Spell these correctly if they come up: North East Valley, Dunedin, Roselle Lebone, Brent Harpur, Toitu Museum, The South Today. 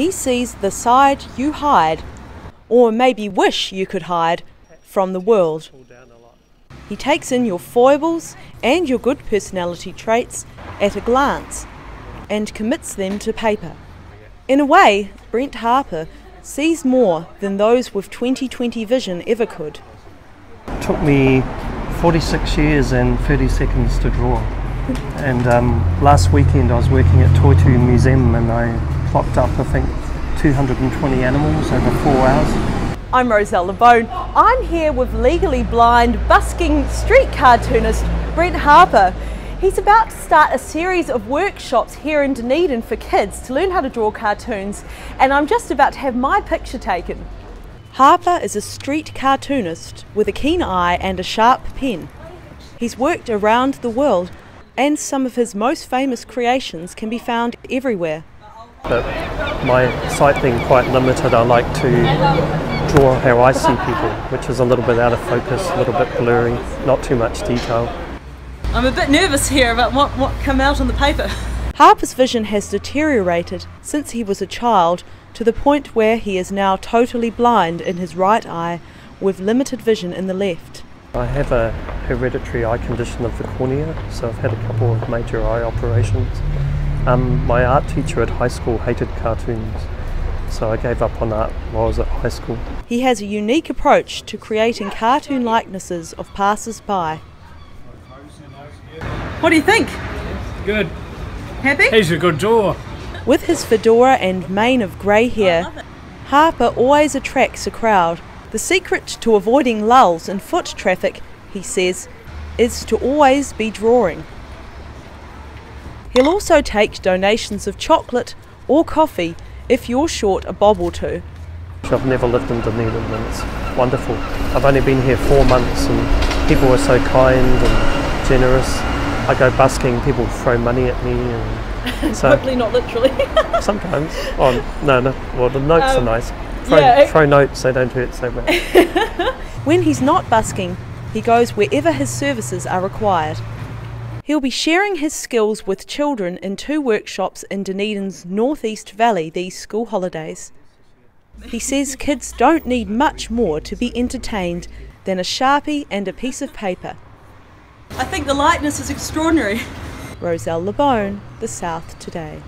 he sees the side you hide, or maybe wish you could hide, from the world. He takes in your foibles and your good personality traits at a glance and commits them to paper. In a way, Brent Harpur sees more than those with 20/20 vision ever could. It took me 46 years and 30 seconds to draw. And last weekend I was working at Toitu Museum and I clocked up, I think, 220 animals over 4 hours. I'm Roselle Lebone. I'm here with legally blind, busking street cartoonist Brent Harpur. He's about to start a series of workshops here in Dunedin for kids to learn how to draw cartoons, and I'm just about to have my picture taken. Harpur is a street cartoonist with a keen eye and a sharp pen. He's worked around the world and some of his most famous creations can be found everywhere. But my sight being quite limited, I like to draw how I see people, which is a little bit out of focus, a little bit blurry, not too much detail. I'm a bit nervous here about what come out on the paper. Harpur's vision has deteriorated since he was a child to the point where he is now totally blind in his right eye with limited vision in the left. I have a hereditary eye condition of the cornea, so I've had a couple of major eye operations. My art teacher at high school hated cartoons, so I gave up on art while I was at high school. He has a unique approach to creating cartoon likenesses of passers-by. What do you think? Good. Happy? He's a good drawer. With his fedora and mane of grey hair, Harpur always attracts a crowd. The secret to avoiding lulls in foot traffic, he says, is to always be drawing. He'll also take donations of chocolate or coffee if you're short a bob or two. I've never lived in Dunedin and it's wonderful. I've only been here 4 months and people are so kind and generous. I go busking, people throw money at me. And so hopefully not literally. Sometimes. Oh, no. Well, the notes are nice. Throw notes, they don't do it so well. When he's not busking, he goes wherever his services are required. He'll be sharing his skills with children in 2 workshops in Dunedin's North East Valley these school holidays. He says kids don't need much more to be entertained than a Sharpie and a piece of paper. I think the lightness is extraordinary. Roselle Lebone, The South Today.